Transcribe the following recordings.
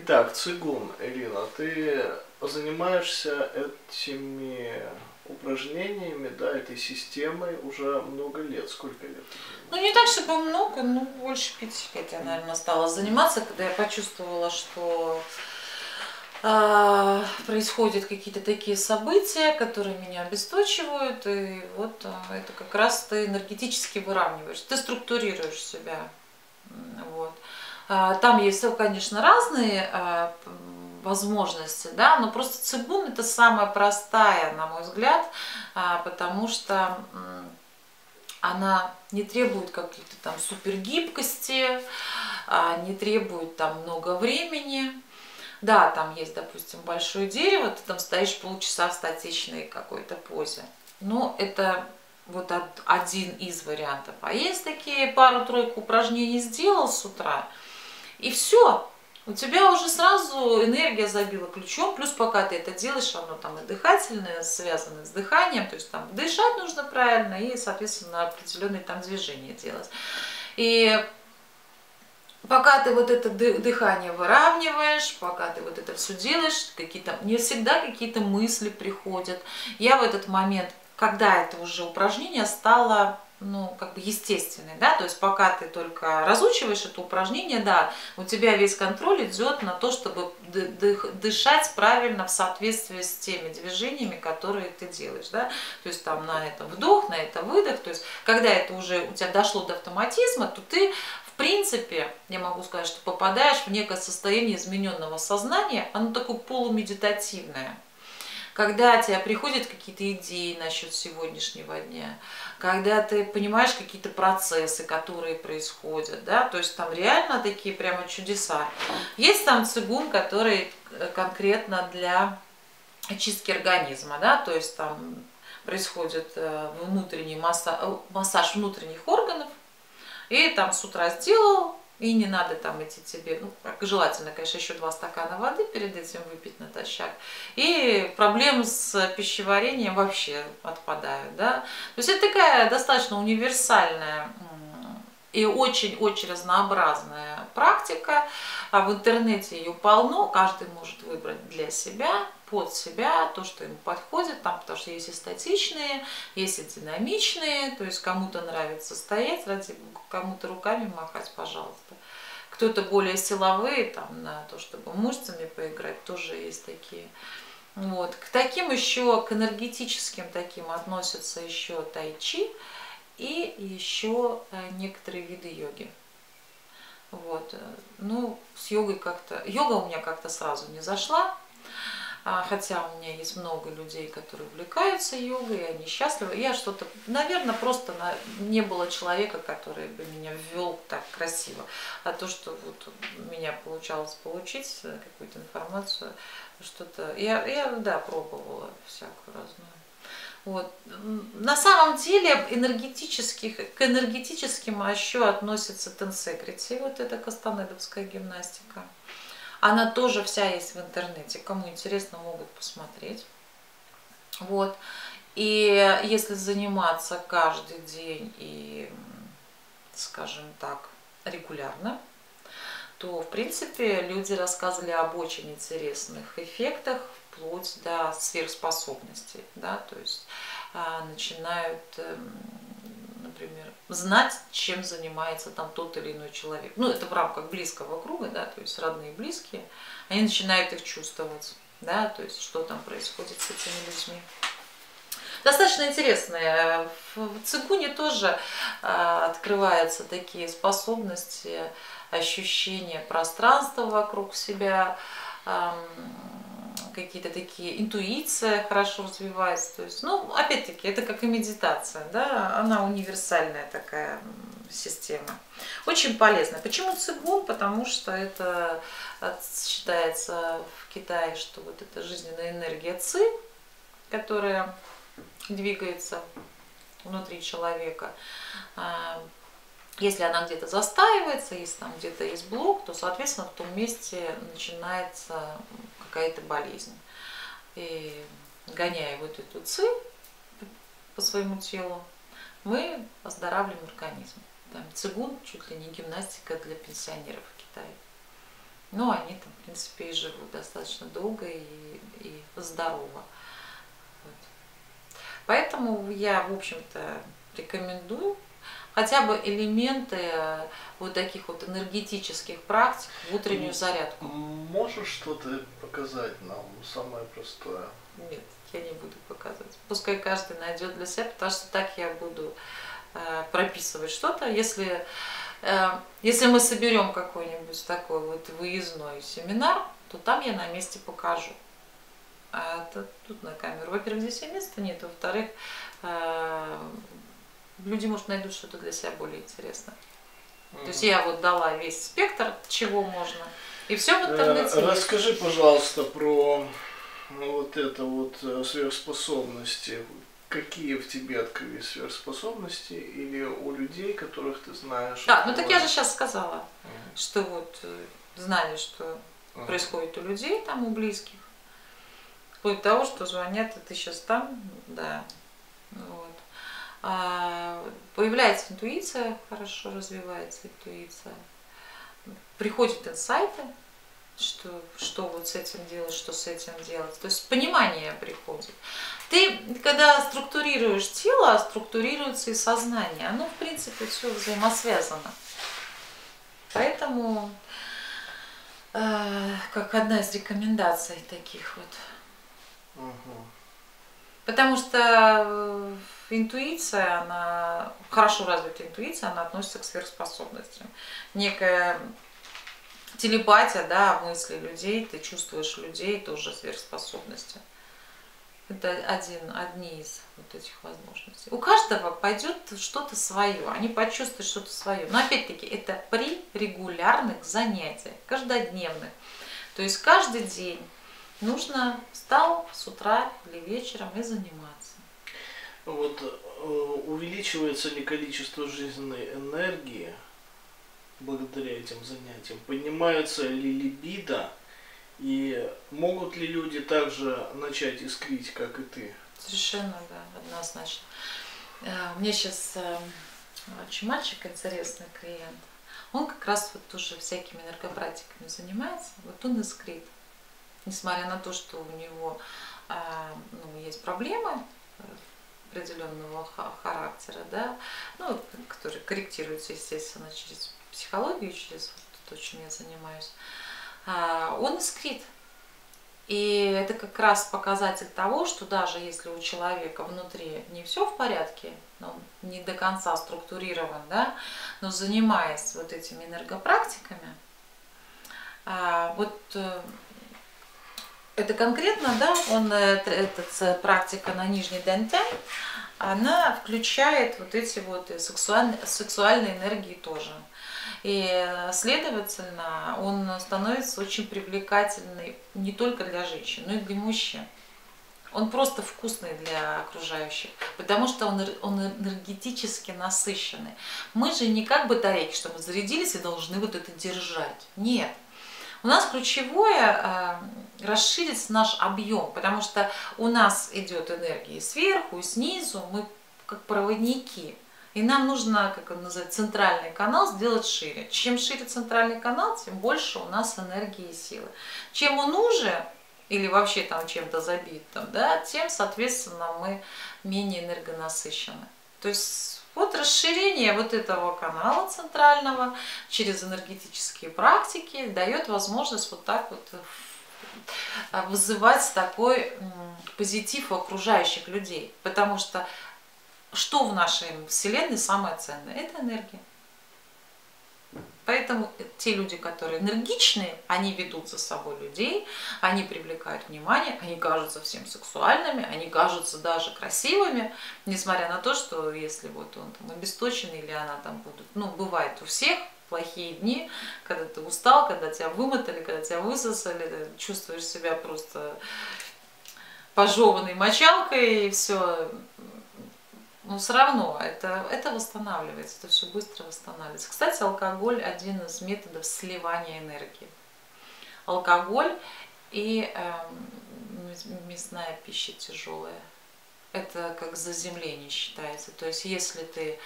Итак, цигун, Ирина, ты занимаешься этими упражнениями, да, этой системой уже много лет. Сколько лет? Ну, не так, чтобы много, но больше 5 лет я, наверное, стала заниматься, когда я почувствовала, что происходят какие-то такие события, которые меня обесточивают, и вот это как раз ты энергетически выравниваешь, ты структурируешь себя. Вот. Там есть, конечно, разные возможности, да, но просто цигун — это самая простая, на мой взгляд, потому что она не требует какой-то там супергибкости, не требует там много времени. Да, там есть, допустим, большое дерево, ты там стоишь полчаса в статичной какой-то позе. Но это вот один из вариантов. А есть такие пару-тройку упражнений сделал с утра, и все. У тебя уже сразу энергия забила ключом, плюс пока ты это делаешь, оно там и дыхательное, связано с дыханием, то есть там дышать нужно правильно и, соответственно, определенные там движения делать. И пока ты вот это дыхание выравниваешь, пока ты вот это все делаешь, не всегда какие-то мысли приходят. Я в этот момент, когда это уже упражнение стало, ну, как бы естественный, да, то есть пока ты только разучиваешь это упражнение, да, у тебя весь контроль идет на то, чтобы дышать правильно в соответствии с теми движениями, которые ты делаешь, да, то есть там на это вдох, на это выдох, то есть когда это уже у тебя дошло до автоматизма, то ты, в принципе, я могу сказать, что попадаешь в некое состояние измененного сознания, оно такое полумедитативное. Когда тебе приходят какие-то идеи насчет сегодняшнего дня, когда ты понимаешь какие-то процессы, которые происходят, да, то есть там реально такие прямо чудеса. Есть там цигун, который конкретно для очистки организма, да, то есть там происходит внутренний массаж внутренних органов, и там с утра сделал, и не надо там идти тебе, ну, желательно, конечно, еще 2 стакана воды перед этим выпить натощак. И проблемы с пищеварением вообще отпадают, да. То есть это такая достаточно универсальная и очень-очень разнообразная практика. А в интернете ее полно, каждый может выбрать для себя, под себя, то, что ему подходит, там, потому что есть и статичные, есть и динамичные, то есть кому-то нравится стоять, кому-то руками махать, пожалуйста. Кто-то более силовые, там, на то, чтобы мышцами поиграть, тоже есть такие. Вот. К таким еще, к энергетическим таким относятся еще тайчи и еще некоторые виды йоги. Вот. Ну, с йогой как-то... Йога у меня как-то сразу не зашла. Хотя у меня есть много людей, которые увлекаются йогой, и они счастливы. Я что-то, наверное, просто не было человека, который бы меня ввел так красиво. А то, что вот у меня получалось получить какую-то информацию, что-то... Я да, пробовала всякую разную. Вот. На самом деле к энергетическим еще относится Тен Секрети, вот эта кастанедовская гимнастика. Она тоже вся есть в интернете. Кому интересно, могут посмотреть. Вот. И если заниматься каждый день и, скажем так, регулярно, то, в принципе, люди рассказывали об очень интересных эффектах, вплоть до сверхспособностей. Да? То есть начинают... например, знать, чем занимается там тот или иной человек. Ну, это в рамках близкого круга, да, то есть родные и близкие. Они начинают их чувствовать, да, то есть что там происходит с этими людьми. Достаточно интересное. В цигуне тоже открываются такие способности, ощущения пространства вокруг себя, какие-то такие, интуиция хорошо развивается, то есть, ну, опять-таки, это как и медитация, да, она универсальная такая система. Очень полезная. Почему цигун? Потому что это считается в Китае, что вот эта жизненная энергия ци, которая двигается внутри человека, если она где-то застаивается, если там где-то есть блок, то, соответственно, в том месте начинается какая-то болезнь. И гоняя вот эту ци по своему телу, мы оздоравливаем организм. Там цигун чуть ли не гимнастика для пенсионеров в Китае. Но они там, в принципе, и живут достаточно долго и здорово. Вот. Поэтому я, в общем-то, рекомендую хотя бы элементы вот таких вот энергетических практик в утреннюю зарядку. Можешь что-то показать нам, самое простое? Нет, я не буду показывать. Пускай каждый найдет для себя, потому что так я буду прописывать что-то. Если мы соберем какой-нибудь такой вот выездной семинар, то там я на месте покажу. А это тут на камеру. Во-первых, здесь и места нет, во-вторых, люди, может, найдут что-то для себя более интересное. То есть я вот дала весь спектр, чего можно, и все в интернете. Расскажи, пожалуйста, про вот это вот сверхспособности. Какие в тебе открылись сверхспособности или у людей, которых ты знаешь? Да, ну так я же сейчас сказала, что вот знали, что происходит у людей, там, у близких. Вплоть до того, что звонят, и ты сейчас там, да. Вот. Появляется интуиция, хорошо развивается интуиция, приходят инсайты, что вот с этим делать, что с этим делать, то есть понимание приходит. Ты, когда структурируешь тело, структурируется и сознание, оно в принципе все взаимосвязано. Поэтому, как одна из рекомендаций таких вот. Потому что интуиция, она, хорошо развитая интуиция, она относится к сверхспособностям. Некая телепатия, да, мысли людей, ты чувствуешь людей, тоже сверхспособности. Это одни из вот этих возможностей. У каждого пойдет что-то свое, они почувствуют что-то свое. Но опять-таки это при регулярных занятиях, каждодневных. То есть каждый день нужно встал с утра или вечером и заниматься. Вот увеличивается ли количество жизненной энергии благодаря этим занятиям? Поднимается ли либидо? И могут ли люди также начать искрить, как и ты? Совершенно, да, однозначно. У меня сейчас очень мальчик интересный, клиент. Он как раз вот тоже всякими энергопрактиками занимается. Вот он искрит. Несмотря на то, что у него есть проблемы определенного характера, да, ну, которые корректируются, естественно, через психологию, через вот то, чем я занимаюсь, он искрит. И это как раз показатель того, что даже если у человека внутри не все в порядке, он не до конца структурирован, да, но занимаясь вот этими энергопрактиками, вот это конкретно, да, практика на нижней дантянь, она включает вот эти вот сексуальные энергии тоже. И, следовательно, он становится очень привлекательным не только для женщин, но и для мужчин. Он просто вкусный для окружающих, потому что он энергетически насыщенный. Мы же не как батарейки, что мы зарядились и должны вот это держать. Нет. У нас ключевое расширить наш объем, потому что у нас идет энергия сверху и снизу, мы как проводники. И нам нужно, как он называется, центральный канал сделать шире. Чем шире центральный канал, тем больше у нас энергии и силы. Чем он уже, или вообще там чем-то забит, там, да, тем, соответственно, мы менее энергонасыщены. То есть вот расширение вот этого канала центрального через энергетические практики дает возможность вот так вот вызывать такой позитив у окружающих людей. Потому что что в нашей Вселенной самое ценное? Это энергия. Поэтому те люди, которые энергичные, они ведут за собой людей, они привлекают внимание, они кажутся всем сексуальными, они кажутся даже красивыми, несмотря на то, что если вот он там обесточен или она там будут, ну, бывает у всех плохие дни, когда ты устал, когда тебя вымотали, когда тебя высосали, чувствуешь себя просто пожеванной мочалкой и все. Но все равно это восстанавливается, это все быстро восстанавливается. Кстати, алкоголь один из методов сливания энергии. Алкоголь и мясная пища тяжелая. Это как заземление считается. То есть, если ты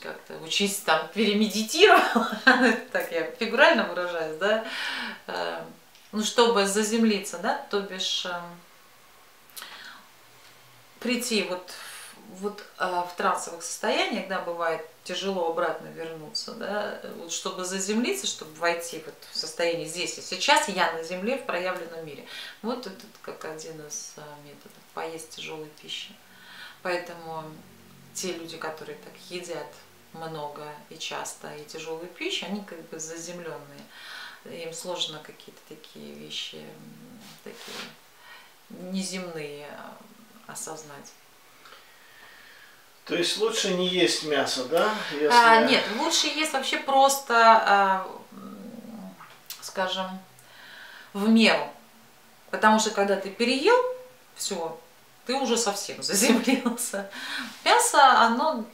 как-то учись там перемедитировать, так я фигурально выражаюсь, да, ну, чтобы заземлиться, да, то бишь прийти вот в трансовых состояниях, да, бывает тяжело обратно вернуться, да, вот чтобы заземлиться, чтобы войти вот в состояние здесь и сейчас, я на земле в проявленном мире. Вот это как один из методов поесть тяжелой пищи. Поэтому те люди, которые так едят много и часто и тяжелую пищу, они как бы заземленные, им сложно какие-то такие вещи, такие неземные, осознать. То есть лучше не есть мясо, да? Если... нет, лучше есть вообще просто, скажем, в меру. Потому что когда ты переел, все, ты уже совсем заземлился. Мясо, оно...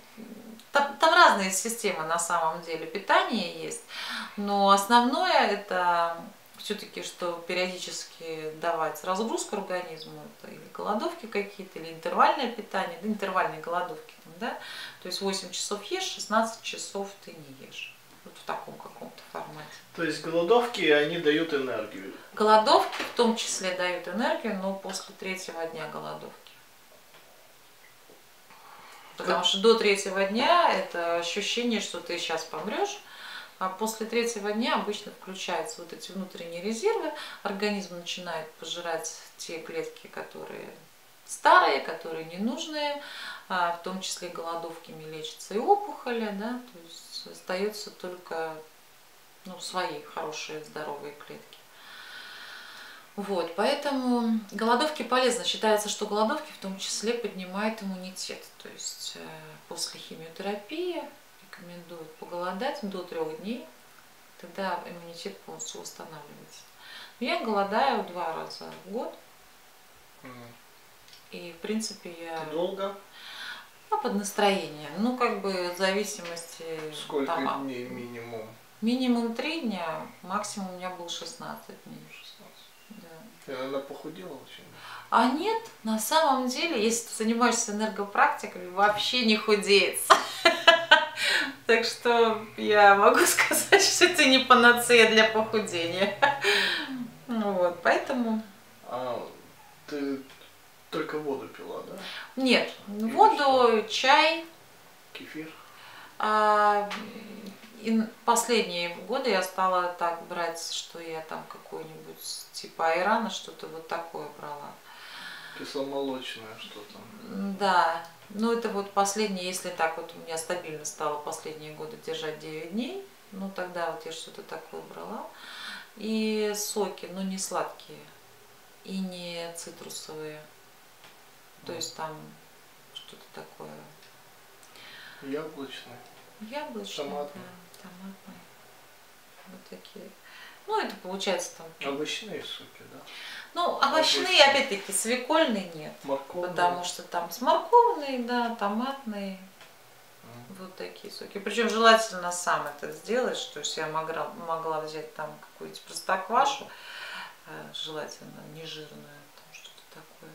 Там разные системы на самом деле питания есть. Но основное это все-таки, что периодически давать разгрузку организму, или голодовки какие-то, или интервальное питание, да, интервальные голодовки, да? То есть 8 часов ешь, 16 часов ты не ешь. Вот в таком каком-то формате. То есть голодовки, они дают энергию? Голодовки в том числе дают энергию, но после третьего дня голодовки. Потому что до третьего дня это ощущение, что ты сейчас помрешь, а после третьего дня обычно включаются вот эти внутренние резервы, организм начинает пожирать те клетки, которые старые, которые ненужные, в том числе голодовками лечатся и опухоли, да, то есть остаются только, ну, свои хорошие здоровые клетки. Вот, поэтому голодовки полезны. Считается, что голодовки в том числе поднимают иммунитет. То есть после химиотерапии рекомендуют поголодать до 3 дней, тогда иммунитет полностью восстанавливается. Я голодаю 2 раза в год. И в принципе я... Долго? Ну, под настроение. Ну, как бы в зависимости... Сколько там, дней минимум? Минимум 3 дня, максимум у меня был 16 дней. Она похудела очень? А нет, на самом деле, если ты занимаешься энергопрактикой, вообще не худеется. Так что я могу сказать, что это не панацея для похудения. Вот, поэтому... А ты только воду пила, да? Нет, воду, чай. Кефир? И последние годы я стала так брать, что я там какой-нибудь типа айрана, что-то вот такое брала. Кисломолочное что-то. Да, ну это вот последнее, если так вот у меня стабильно стало последние годы держать 9 дней, ну тогда вот я что-то такое брала. И соки, но не сладкие и не цитрусовые, то есть там что-то такое. Яблочное. Яблочное. Томатное. Томатные. Вот такие. Ну, это получается там... Овощные соки, да? Ну, овощные, опять-таки, свекольные нет. Морковные. Потому что там с морковной, да, томатные. Вот такие соки. Причем желательно сам это сделать, то есть я могла взять там какую-нибудь простоквашу, желательно нежирную, там что-то такое.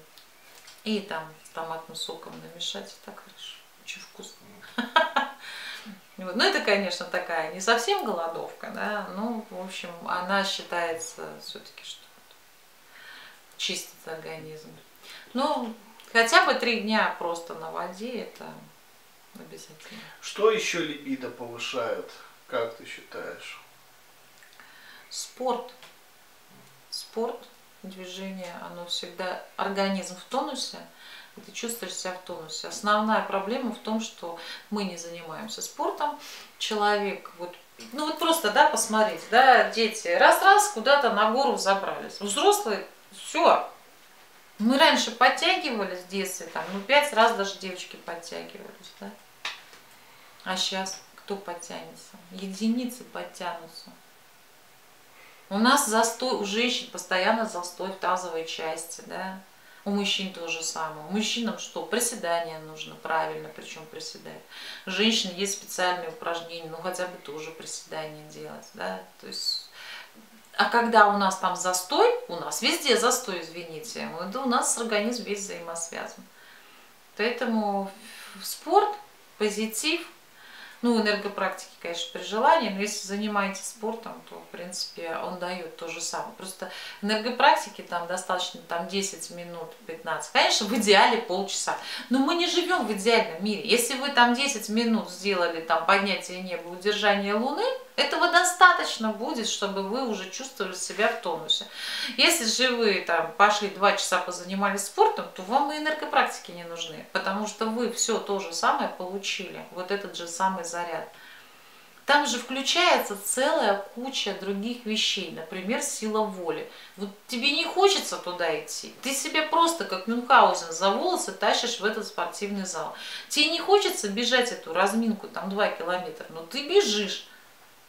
И там с томатным соком намешать, и так хорошо. Очень вкусно. Ну, это, конечно, такая не совсем голодовка, да, но, в общем, она считается все-таки, что чистит организм. Ну, хотя бы 3 дня просто на воде, это обязательно. Что еще либидо повышает, как ты считаешь? Спорт. Спорт, движение, оно всегда, организм в тонусе. Ты чувствуешь себя в тонусе. Основная проблема в том, что мы не занимаемся спортом. Человек, вот, ну вот просто, да, посмотрите, да, дети раз-раз куда-то на гору забрались. Взрослые, все. Мы раньше подтягивались в детстве, там, ну 5 раз даже девочки подтягивались, да. А сейчас кто подтянется? Единицы подтянутся. У нас застой, у женщин постоянно застой в тазовой части, да. У мужчин то же самое. Мужчинам что? Приседание нужно правильно, причем приседать. Женщин есть специальные упражнения, ну хотя бы тоже приседание делать, да, то есть... А когда у нас там застой, у нас везде застой, извините, у нас организм весь взаимосвязан. Поэтому спорт, позитив, Ну, энергопрактики, конечно, при желании, но если занимаетесь спортом, то, в принципе, он дает то же самое. Просто энергопрактики там достаточно там 10 минут, 15, конечно, в идеале полчаса. Но мы не живем в идеальном мире. Если вы там 10 минут сделали там поднятие неба, удержание луны, этого достаточно будет, чтобы вы уже чувствовали себя в тонусе. Если же вы там пошли 2 часа позанимались спортом, то вам и энергопрактики не нужны, потому что вы все то же самое получили, вот этот же самый заряд. Там же включается целая куча других вещей, например, сила воли. Вот тебе не хочется туда идти, ты себе просто как Мюнхгаузен за волосы тащишь в этот спортивный зал. Тебе не хочется бежать эту разминку, там 2 километра, но ты бежишь.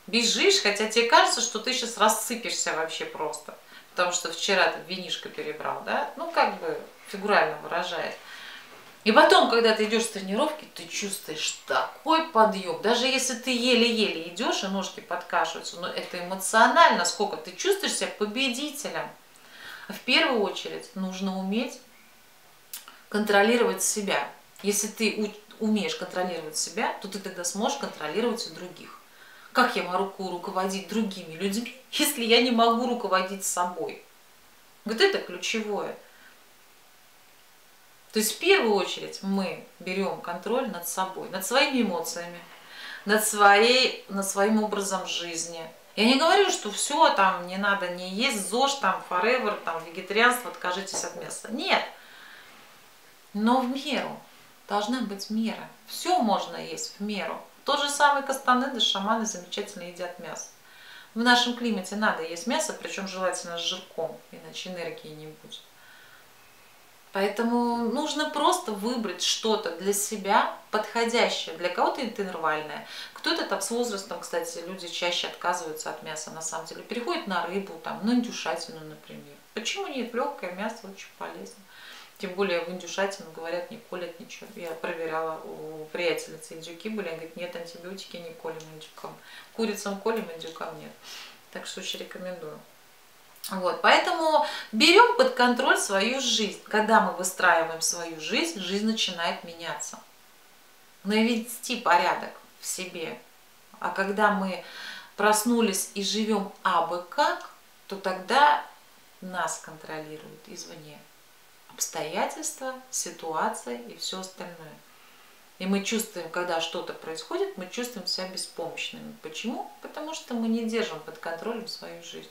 Бежишь, хотя тебе кажется, что ты сейчас рассыпешься вообще просто. Потому что вчера ты винишко перебрал, да? Ну, как бы фигурально выражает. И потом, когда ты идешь с тренировки, ты чувствуешь такой подъем. Даже если ты еле-еле идешь и ножки подкашиваются, но это эмоционально, сколько ты чувствуешь себя победителем. В первую очередь нужно уметь контролировать себя. Если ты умеешь контролировать себя, то ты тогда сможешь контролировать и других. Как я могу руководить другими людьми, если я не могу руководить собой? Вот это ключевое. То есть в первую очередь мы берем контроль над собой, над своими эмоциями, над своим образом жизни. Я не говорю, что все, там не надо не есть ЗОЖ, там форевер, там вегетарианство, откажитесь от мяса. Нет. Но в меру. Должна быть мера. Все можно есть в меру. Тот же самый Кастанеда, шаманы замечательно едят мясо. В нашем климате надо есть мясо, причем желательно с жирком, иначе энергии не будет. Поэтому нужно просто выбрать что-то для себя подходящее. Для кого-то это интервальное. Кто-то там с возрастом, кстати, люди чаще отказываются от мяса на самом деле. Переходят на рыбу, там, на индюшатину, например. Почему нет? Легкое мясо очень полезно. Тем более в индюшатину, говорят, не колят ничего. Я проверяла, у приятельницы индюки были, они говорят, нет, антибиотики не колем индюкам. Курицам колем, индюкам нет. Так что очень рекомендую. Вот, поэтому берем под контроль свою жизнь. Когда мы выстраиваем свою жизнь, жизнь начинает меняться. Навести порядок в себе. А когда мы проснулись и живем абы как, то тогда нас контролируют извне. Обстоятельства, ситуация и все остальное. И мы чувствуем, когда что-то происходит, мы чувствуем себя беспомощными. Почему? Потому что мы не держим под контролем свою жизнь.